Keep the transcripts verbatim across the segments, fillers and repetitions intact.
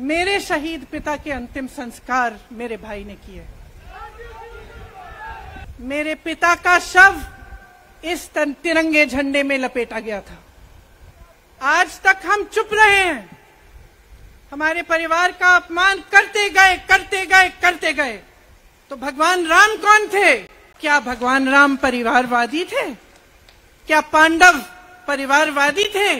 मेरे शहीद पिता के अंतिम संस्कार मेरे भाई ने किए। मेरे पिता का शव इस तिरंगे झंडे में लपेटा गया था। आज तक हम चुप रहे हैं, हमारे परिवार का अपमान करते गए करते गए करते गए। तो भगवान राम कौन थे? क्या भगवान राम परिवारवादी थे? क्या पांडव परिवारवादी थे?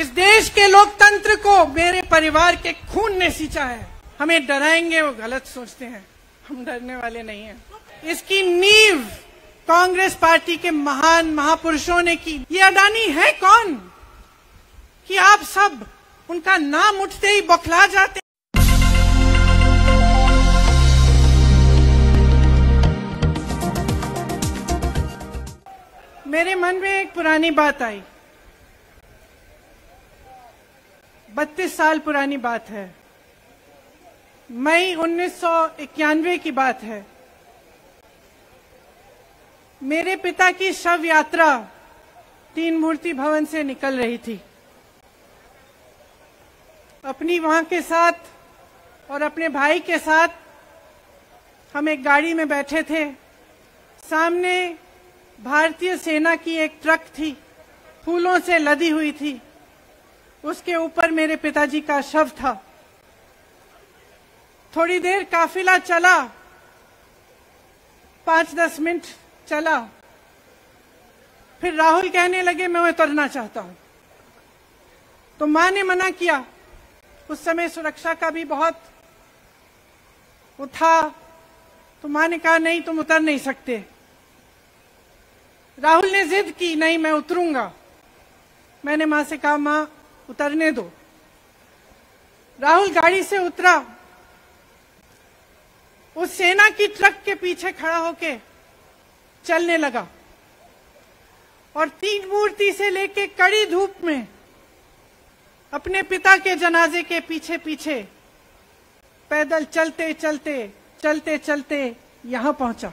इस देश के लोकतंत्र को मेरे परिवार के खून ने सींचा है। हमें डराएंगे वो गलत सोचते हैं, हम डरने वाले नहीं हैं। इसकी नींव कांग्रेस पार्टी के महान महापुरुषों ने की। ये अडानी है कौन कि आप सब उनका नाम उठते ही बौखला जाते हैं। मेरे मन में एक पुरानी बात आई, बत्तीस साल पुरानी बात है, मई उन्नीस सौ इक्यानवे की बात है। मेरे पिता की शव यात्रा तीन मूर्ति भवन से निकल रही थी। अपनी मां के साथ और अपने भाई के साथ हम एक गाड़ी में बैठे थे। सामने भारतीय सेना की एक ट्रक थी, फूलों से लदी हुई थी, उसके ऊपर मेरे पिताजी का शव था। थोड़ी देर काफिला चला, पांच दस मिनट चला, फिर राहुल कहने लगे मैं उतरना चाहता हूं, तो मां ने मना किया। उस समय सुरक्षा का भी बहुत वो था, तो मां ने कहा नहीं तुम उतर नहीं सकते। राहुल ने जिद की नहीं मैं उतरूंगा। मैंने मां से कहा मां उतरने दो। राहुल गाड़ी से उतरा, उस सेना की ट्रक के पीछे खड़ा होके चलने लगा और तीन मूर्ति से लेके कड़ी धूप में अपने पिता के जनाजे के पीछे पीछे पैदल चलते चलते चलते चलते यहां पहुंचा।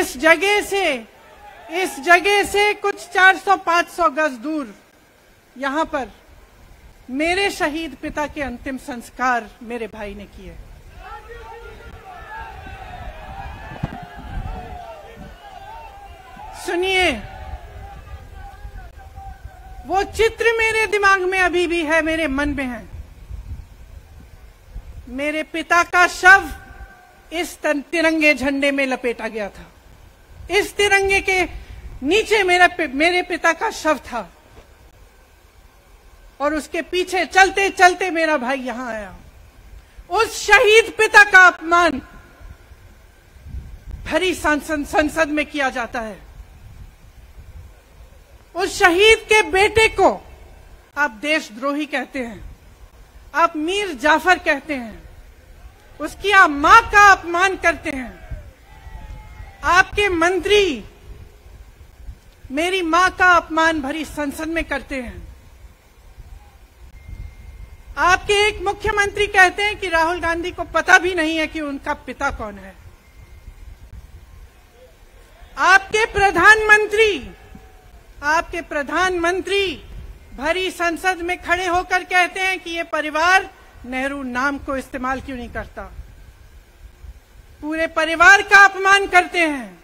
इस जगह से इस जगह से कुछ चार सौ पाँच सौ गज दूर यहां पर मेरे शहीद पिता के अंतिम संस्कार मेरे भाई ने किए। सुनिए, वो चित्र मेरे दिमाग में अभी भी है, मेरे मन में है। मेरे पिता का शव इस तिरंगे झंडे में लपेटा गया था। इस तिरंगे के नीचे मेरा मेरे पिता का शव था और उसके पीछे चलते चलते मेरा भाई यहां आया। उस शहीद पिता का अपमान भरी संसद में किया जाता है। उस शहीद के बेटे को आप देशद्रोही कहते हैं, आप मीर जाफर कहते हैं, उसकी आप मां का अपमान करते हैं। आपके मंत्री मेरी मां का अपमान भरी संसद में करते हैं। आपके एक मुख्यमंत्री कहते हैं कि राहुल गांधी को पता भी नहीं है कि उनका पिता कौन है। आपके प्रधानमंत्री आपके प्रधानमंत्री भरी संसद में खड़े होकर कहते हैं कि ये परिवार नेहरू नाम को इस्तेमाल क्यों नहीं करता। पूरे परिवार का अपमान करते हैं।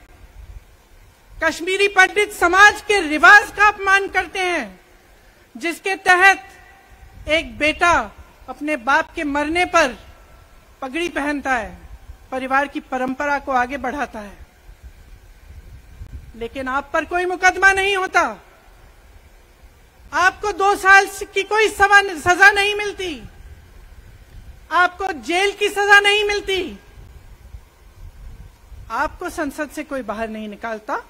कश्मीरी पंडित समाज के रिवाज का अपमान करते हैं, जिसके तहत एक बेटा अपने बाप के मरने पर पगड़ी पहनता है, परिवार की परंपरा को आगे बढ़ाता है, लेकिन आप पर कोई मुकदमा नहीं होता। आपको दो साल की कोई सजा नहीं मिलती, आपको जेल की सजा नहीं मिलती, आपको संसद से कोई बाहर नहीं निकालता,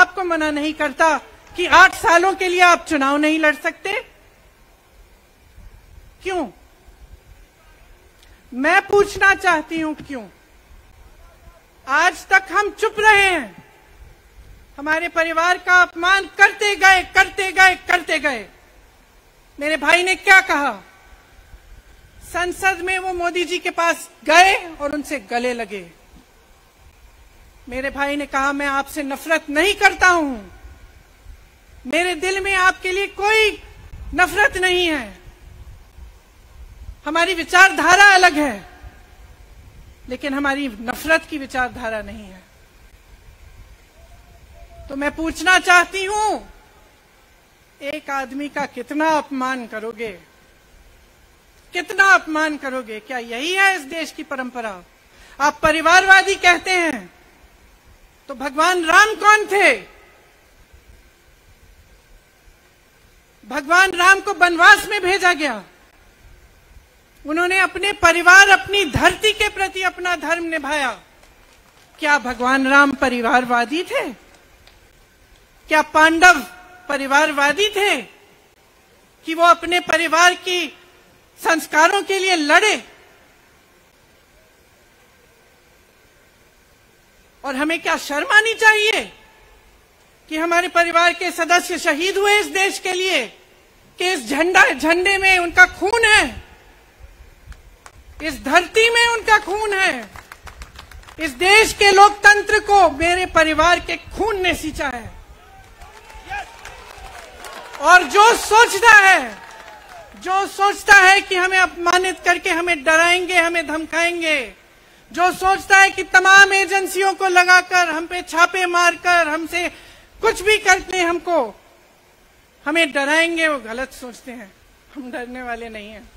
आपको मना नहीं करता कि आठ सालों के लिए आप चुनाव नहीं लड़ सकते। क्यों? मैं पूछना चाहती हूं क्यों? आज तक हम चुप रहे हैं, हमारे परिवार का अपमान करते गए करते गए करते गए। मेरे भाई ने क्या कहा? संसद में वो मोदी जी के पास गए और उनसे गले लगे। मेरे भाई ने कहा मैं आपसे नफरत नहीं करता हूं, मेरे दिल में आपके लिए कोई नफरत नहीं है, हमारी विचारधारा अलग है, लेकिन हमारी नफरत की विचारधारा नहीं है। तो मैं पूछना चाहती हूं, एक आदमी का कितना अपमान करोगे, कितना अपमान करोगे? क्या यही है इस देश की परंपरा? आप परिवारवादी कहते हैं, तो भगवान राम कौन थे? भगवान राम को वनवास में भेजा गया, उन्होंने अपने परिवार, अपनी धरती के प्रति अपना धर्म निभाया। क्या भगवान राम परिवारवादी थे? क्या पांडव परिवारवादी थे कि वो अपने परिवार की संस्कारों के लिए लड़े? और हमें क्या शर्म आनी चाहिए कि हमारे परिवार के सदस्य शहीद हुए इस देश के लिए, कि इस झंडा झंडे में उनका खून है, इस धरती में उनका खून है, इस देश के लोकतंत्र को मेरे परिवार के खून ने सींचा है। और जो सोचता है, जो सोचता है कि हमें अपमानित करके हमें डराएंगे, हमें धमकाएंगे, जो सोचता है कि तमाम एजेंसियों को लगाकर हम पे छापे मारकर हमसे कुछ भी करते हैं, हमको हमें डराएंगे, वो गलत सोचते हैं। हम डरने वाले नहीं हैं।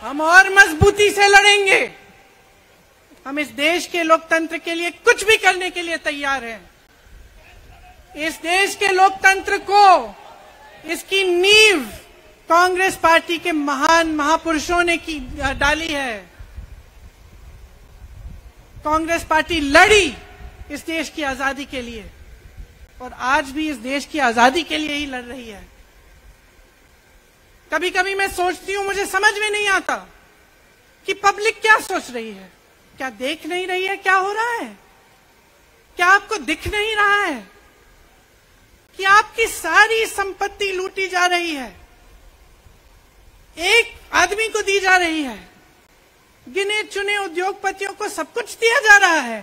हम और मजबूती से लड़ेंगे। हम इस देश के लोकतंत्र के लिए कुछ भी करने के लिए तैयार हैं। इस देश के लोकतंत्र को, इसकी नींव कांग्रेस पार्टी के महान महापुरुषों ने की डाली है। कांग्रेस पार्टी लड़ी इस देश की आजादी के लिए, और आज भी इस देश की आजादी के लिए ही लड़ रही है। कभी कभी मैं सोचती हूं, मुझे समझ में नहीं आता कि पब्लिक क्या सोच रही है। क्या देख नहीं रही है क्या हो रहा है? क्या आपको दिख नहीं रहा है कि आपकी सारी संपत्ति लूटी जा रही है, एक आदमी को दी जा रही है, गिने चुने उद्योगपतियों को सब कुछ दिया जा रहा है?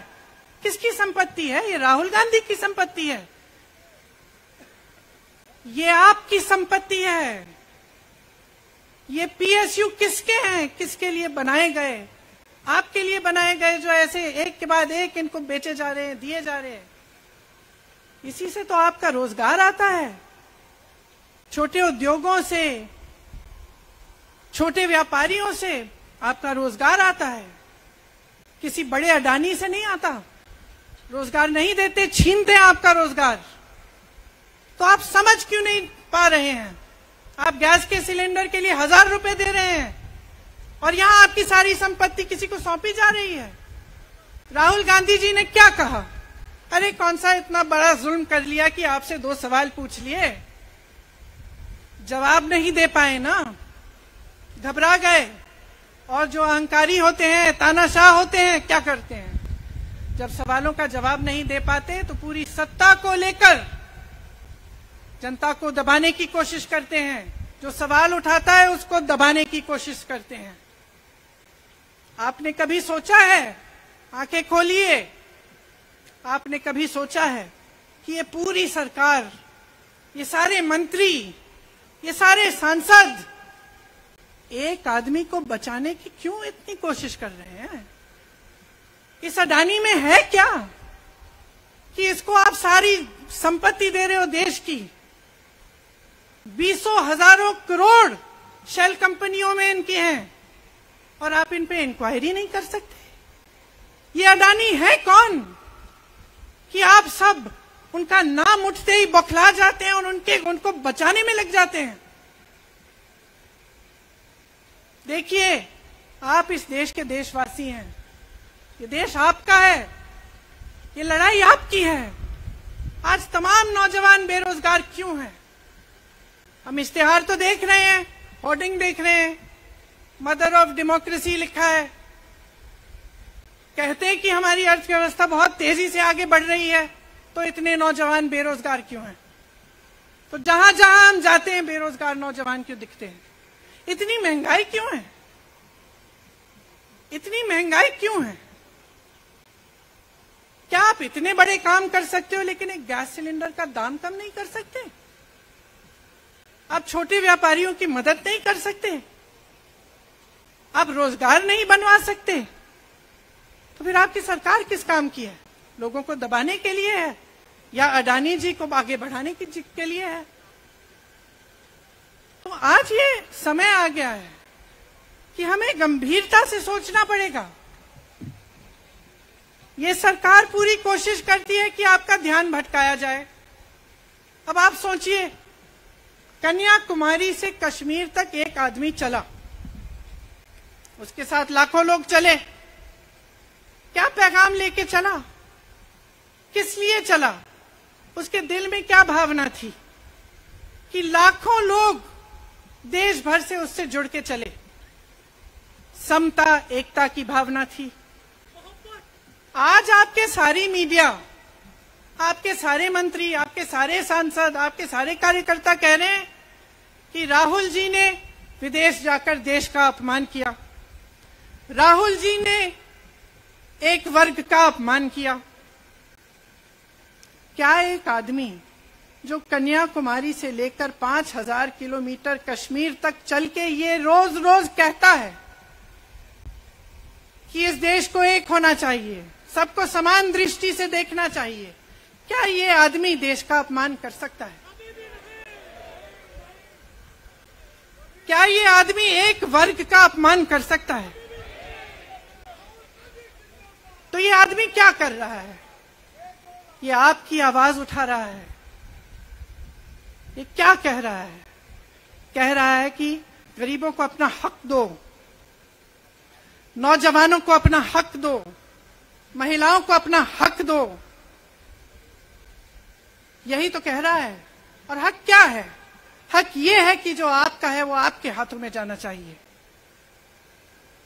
किसकी संपत्ति है ये? राहुल गांधी की संपत्ति है, ये आपकी संपत्ति है। ये पीएसयू किसके हैं? किसके लिए बनाए गए? आपके लिए बनाए गए, जो ऐसे एक के बाद एक इनको बेचे जा रहे हैं, दिए जा रहे हैं। इसी से तो आपका रोजगार आता है। छोटे उद्योगों से, छोटे व्यापारियों से आपका रोजगार आता है, किसी बड़े अडानी से नहीं आता। रोजगार नहीं देते, छीनते आपका रोजगार। तो आप समझ क्यों नहीं पा रहे हैं? आप गैस के सिलेंडर के लिए हजार रुपए दे रहे हैं, और यहां आपकी सारी संपत्ति किसी को सौंपी जा रही है। राहुल गांधी जी ने क्या कहा? अरे कौन सा इतना बड़ा जुल्म कर लिया कि आपसे दो सवाल पूछ लिए, जवाब नहीं दे पाए ना, घबरा गए। और जो अहंकारी होते हैं, तानाशाह होते हैं, क्या करते हैं? जब सवालों का जवाब नहीं दे पाते तो पूरी सत्ता को लेकर जनता को दबाने की कोशिश करते हैं। जो सवाल उठाता है उसको दबाने की कोशिश करते हैं। आपने कभी सोचा है, आंखें खोलिए, आपने कभी सोचा है कि ये पूरी सरकार, ये सारे मंत्री, ये सारे सांसद एक आदमी को बचाने की क्यों इतनी कोशिश कर रहे हैं? इस अडानी में है क्या कि इसको आप सारी संपत्ति दे रहे हो देश की? बीसों हजारों करोड़ शेल कंपनियों में इनकी हैं, और आप इन पे इंक्वायरी नहीं कर सकते? ये अडानी है कौन कि आप सब उनका नाम उठते ही बौखला जाते हैं और उनके उनको बचाने में लग जाते हैं? देखिए, आप इस देश के देशवासी हैं, ये देश आपका है, ये लड़ाई आपकी है। आज तमाम नौजवान बेरोजगार क्यों हैं? हम इश्तेहार तो देख रहे हैं, होर्डिंग देख रहे हैं, मदर ऑफ डेमोक्रेसी लिखा है। कहते हैं कि हमारी अर्थव्यवस्था बहुत तेजी से आगे बढ़ रही है, तो इतने नौजवान बेरोजगार क्यों हैं? तो जहां जहां हम जाते हैं बेरोजगार नौजवान क्यों दिखते हैं? इतनी महंगाई क्यों है? इतनी महंगाई क्यों है? क्या आप इतने बड़े काम कर सकते हो, लेकिन एक गैस सिलेंडर का दाम कम नहीं कर सकते? आप छोटे व्यापारियों की मदद नहीं कर सकते, आप रोजगार नहीं बनवा सकते, तो फिर आपकी सरकार किस काम की है? लोगों को दबाने के लिए है या अडानी जी को आगे बढ़ाने की के लिए है? तो आज ये समय आ गया है कि हमें गंभीरता से सोचना पड़ेगा। ये सरकार पूरी कोशिश करती है कि आपका ध्यान भटकाया जाए। अब आप सोचिए, कन्याकुमारी से कश्मीर तक एक आदमी चला, उसके साथ लाखों लोग चले। क्या पैगाम लेके चला? किस लिए चला? उसके दिल में क्या भावना थी कि लाखों लोग देश भर से उससे जुड़ के चले? समता, एकता की भावना थी। आज आपके सारी मीडिया, आपके सारे मंत्री, आपके सारे सांसद, आपके सारे कार्यकर्ता कह रहे हैं कि राहुल जी ने विदेश जाकर देश का अपमान किया, राहुल जी ने एक वर्ग का अपमान किया। क्या एक आदमी जो कन्याकुमारी से लेकर पांच हजार किलोमीटर कश्मीर तक चल के ये रोज रोज कहता है कि इस देश को एक होना चाहिए, सबको समान दृष्टि से देखना चाहिए, क्या ये आदमी देश का अपमान कर सकता है? क्या ये आदमी एक वर्ग का अपमान कर सकता है? तो ये आदमी क्या कर रहा है? ये आपकी आवाज उठा रहा है। ये क्या कह रहा है? कह रहा है कि गरीबों को अपना हक दो, नौजवानों को अपना हक दो, महिलाओं को अपना हक दो। यही तो कह रहा है। और हक क्या है? हक यह है कि जो आपका है वो आपके हाथों में जाना चाहिए,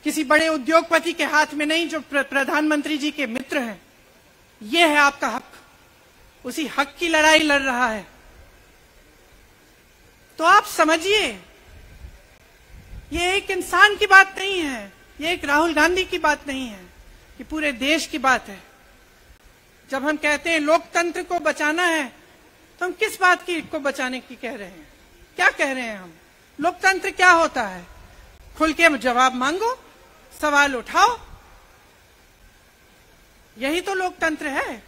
किसी बड़े उद्योगपति के हाथ में नहीं जो प्रधानमंत्री जी के मित्र हैं। यह है आपका हक। उसी हक की लड़ाई लड़ रहा है। तो आप समझिए, ये एक इंसान की बात नहीं है, ये एक राहुल गांधी की बात नहीं है, ये पूरे देश की बात है। जब हम कहते हैं लोकतंत्र को बचाना है, तो हम किस बात की को बचाने की कह रहे हैं? क्या कह रहे हैं हम? लोकतंत्र क्या होता है? खुल के जवाब मांगो, सवाल उठाओ। यही तो लोकतंत्र है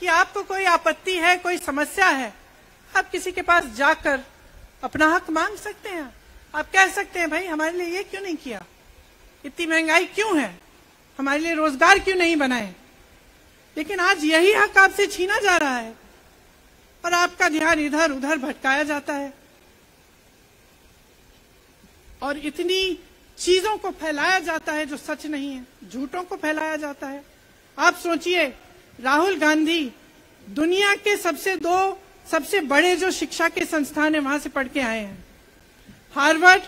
कि आपको कोई आपत्ति है, कोई समस्या है, आप किसी के पास जाकर अपना हक मांग सकते हैं। आप कह सकते हैं, भाई हमारे लिए ये क्यों नहीं किया, इतनी महंगाई क्यों है, हमारे लिए रोजगार क्यों नहीं बनाए। लेकिन आज यही हक आपसे छीना जा रहा है और आपका ध्यान इधर उधर भटकाया जाता है और इतनी चीजों को फैलाया जाता है जो सच नहीं है, झूठों को फैलाया जाता है। आप सोचिए, राहुल गांधी दुनिया के सबसे दो सबसे बड़े जो शिक्षा के संस्थान है वहां से पढ़ के आए हैं। हार्वर्ड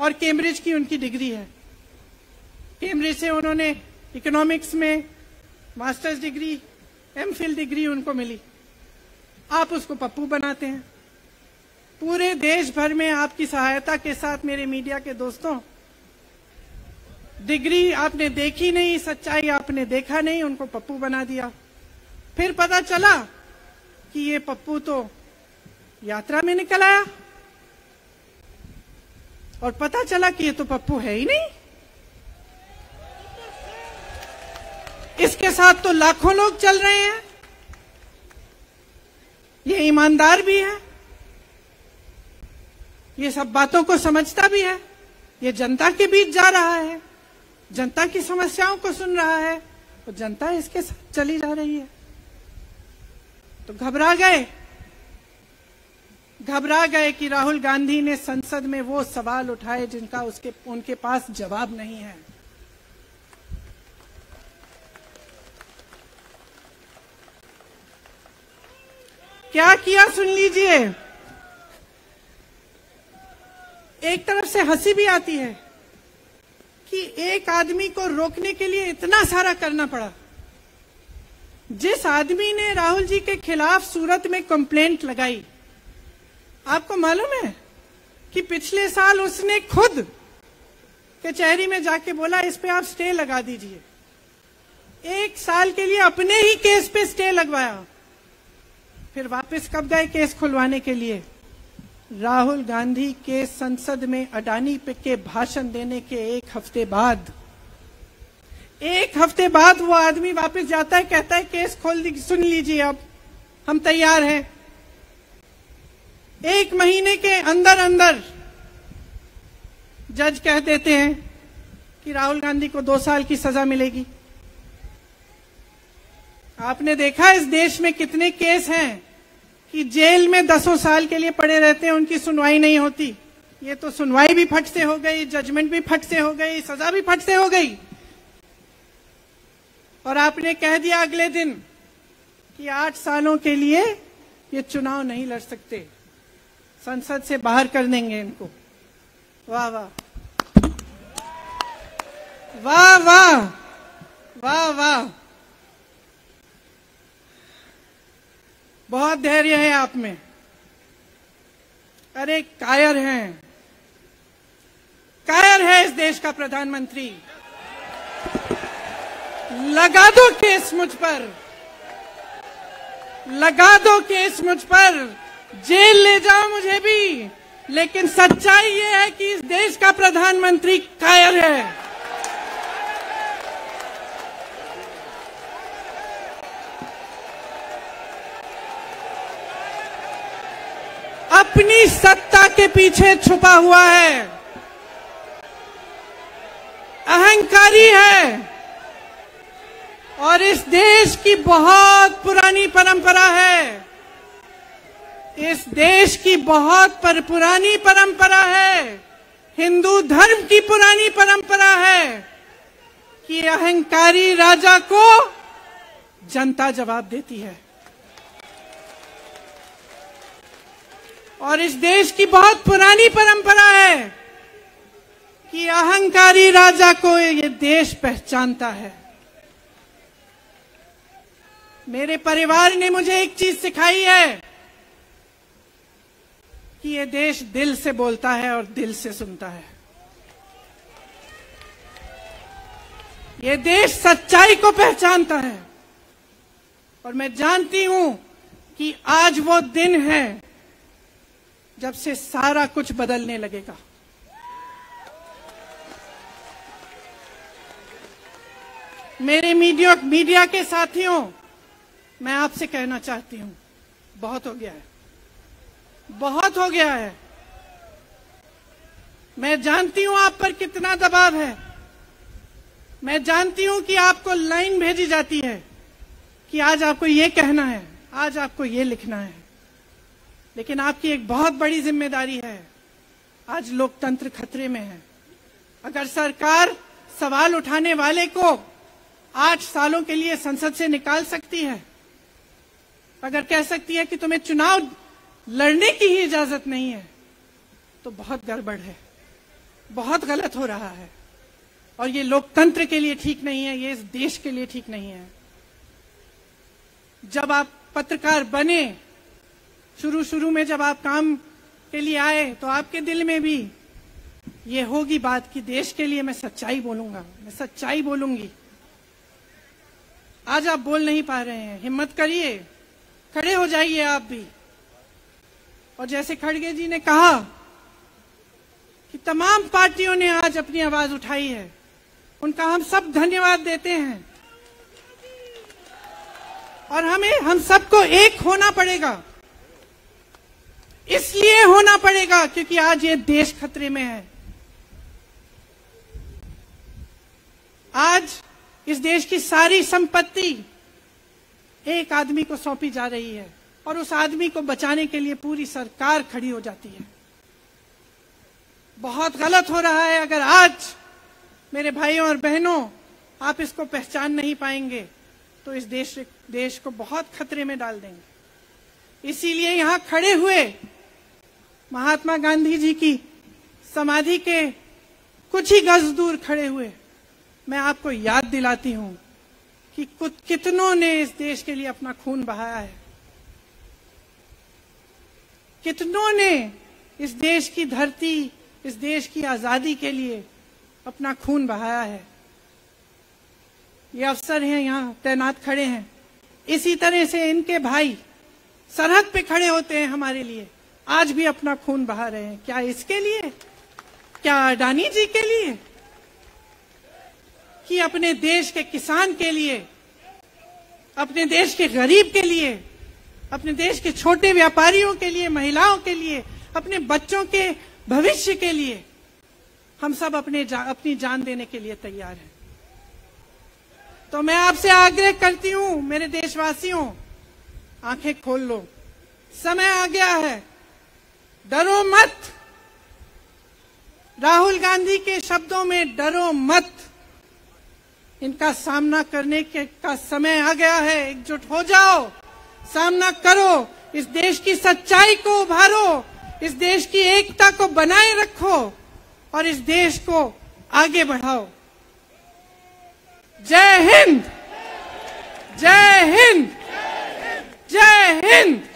और कैम्ब्रिज की उनकी डिग्री है। कैम्ब्रिज से उन्होंने इकोनॉमिक्स में मास्टर्स डिग्री, एमफिल डिग्री उनको मिली। आप उसको पप्पू बनाते हैं। पूरे देश भर में आपकी सहायता के साथ मेरे मीडिया के दोस्तों, डिग्री आपने देखी नहीं, सच्चाई आपने देखा नहीं, उनको पप्पू बना दिया। फिर पता चला कि ये पप्पू तो यात्रा में निकल आया और पता चला कि ये तो पप्पू है ही नहीं। इसके साथ तो लाखों लोग चल रहे हैं। ये ईमानदार भी है, ये सब बातों को समझता भी है, ये जनता के बीच जा रहा है, जनता की समस्याओं को सुन रहा है और जनता इसके साथ चली जा रही है। तो घबरा गए, घबरा गए कि राहुल गांधी ने संसद में वो सवाल उठाए जिनका उसके उनके पास जवाब नहीं है। क्या किया सुन लीजिए। एक तरफ से हंसी भी आती है कि एक आदमी को रोकने के लिए इतना सारा करना पड़ा। जिस आदमी ने राहुल जी के खिलाफ सूरत में कंप्लेंट लगाई, आपको मालूम है कि पिछले साल उसने खुद कचहरी में जाके बोला, इस पे आप स्टे लगा दीजिए। एक साल के लिए अपने ही केस पे स्टे लगवाया, फिर वापस कब गए केस खुलवाने के लिए? राहुल गांधी के संसद में अडानी पे के भाषण देने के एक हफ्ते बाद एक हफ्ते बाद वो आदमी वापस जाता है, कहता है केस खोल दी, सुन लीजिए अब हम तैयार हैं। एक महीने के अंदर अंदर जज कह देते हैं कि राहुल गांधी को दो साल की सजा मिलेगी। आपने देखा इस देश में कितने केस हैं कि जेल में दसों साल के लिए पड़े रहते हैं, उनकी सुनवाई नहीं होती। ये तो सुनवाई भी फट से हो गई, जजमेंट भी फट से हो गई, सजा भी फट से हो गई, और आपने कह दिया अगले दिन कि आठ सालों के लिए ये चुनाव नहीं लड़ सकते, संसद से बाहर कर देंगे इनको। वाह वाह वाह वाह वाह वाह, बहुत धैर्य है आप में। अरे कायर हैं, कायर है इस देश का प्रधानमंत्री। लगा दो केस मुझ पर, लगा दो केस मुझ पर, जेल ले जाओ मुझे भी, लेकिन सच्चाई ये है कि इस देश का प्रधानमंत्री कायर है। अपनी सत्ता के पीछे छुपा हुआ है, अहंकारी है, और इस देश की बहुत पुरानी परंपरा है, इस देश की बहुत पर पुरानी परंपरा है, हिंदू धर्म की पुरानी परंपरा है कि अहंकारी राजा को जनता जवाब देती है। और इस देश की बहुत पुरानी परंपरा है कि अहंकारी राजा को ये देश पहचानता है। मेरे परिवार ने मुझे एक चीज सिखाई है कि ये देश दिल से बोलता है और दिल से सुनता है। ये देश सच्चाई को पहचानता है, और मैं जानती हूं कि आज वो दिन है जब से सारा कुछ बदलने लगेगा। मेरे मीडिया मीडिया के साथियों, मैं आपसे कहना चाहती हूं, बहुत हो गया है, बहुत हो गया है। मैं जानती हूं आप पर कितना दबाव है, मैं जानती हूं कि आपको लाइन भेजी जाती है कि आज आपको ये कहना है, आज आपको ये लिखना है, लेकिन आपकी एक बहुत बड़ी जिम्मेदारी है। आज लोकतंत्र खतरे में है। अगर सरकार सवाल उठाने वाले को आठ सालों के लिए संसद से निकाल सकती है, अगर कह सकती है कि तुम्हें चुनाव लड़ने की ही इजाजत नहीं है, तो बहुत गड़बड़ है, बहुत गलत हो रहा है, और ये लोकतंत्र के लिए ठीक नहीं है, ये इस देश के लिए ठीक नहीं है। जब आप पत्रकार बने, शुरू शुरू में जब आप काम के लिए आए, तो आपके दिल में भी ये होगी बात कि देश के लिए मैं सच्चाई बोलूंगा, मैं सच्चाई बोलूंगी। आज आप बोल नहीं पा रहे हैं, हिम्मत करिए, खड़े हो जाइए आप भी। और जैसे खड़गे जी ने कहा कि तमाम पार्टियों ने आज अपनी आवाज उठाई है, उनका हम सब धन्यवाद देते हैं, और हमें हम सबको एक होना पड़ेगा। इसलिए होना पड़ेगा क्योंकि आज ये देश खतरे में है। आज इस देश की सारी संपत्ति एक आदमी को सौंपी जा रही है, और उस आदमी को बचाने के लिए पूरी सरकार खड़ी हो जाती है। बहुत गलत हो रहा है। अगर आज मेरे भाइयों और बहनों आप इसको पहचान नहीं पाएंगे, तो इस देश देश को बहुत खतरे में डाल देंगे। इसीलिए यहां खड़े हुए महात्मा गांधी जी की समाधि के कुछ ही गज दूर खड़े हुए मैं आपको याद दिलाती हूं कि कुछ कितनों ने इस देश के लिए अपना खून बहाया है, कितनों ने इस देश की धरती, इस देश की आजादी के लिए अपना खून बहाया है। ये अफसर हैं यहाँ तैनात, खड़े हैं। इसी तरह से इनके भाई सरहद पे खड़े होते हैं हमारे लिए। आज भी अपना खून बहा रहे हैं, क्या इसके लिए, क्या अडानी जी के लिए कि अपने देश के किसान के लिए, अपने देश के गरीब के लिए, अपने देश के छोटे व्यापारियों के लिए, महिलाओं के लिए, अपने बच्चों के भविष्य के लिए हम सब अपने जा, अपनी जान देने के लिए तैयार हैं। तो मैं आपसे आग्रह करती हूं मेरे देशवासियों, आंखें खोल लो, समय आ गया है, डरो मत। राहुल गांधी के शब्दों में डरो मत, इनका सामना करने के का समय आ गया है। एकजुट हो जाओ, सामना करो, इस देश की सच्चाई को उभारो, इस देश की एकता को बनाए रखो और इस देश को आगे बढ़ाओ। जय हिंद, जय हिंद, जय हिंद।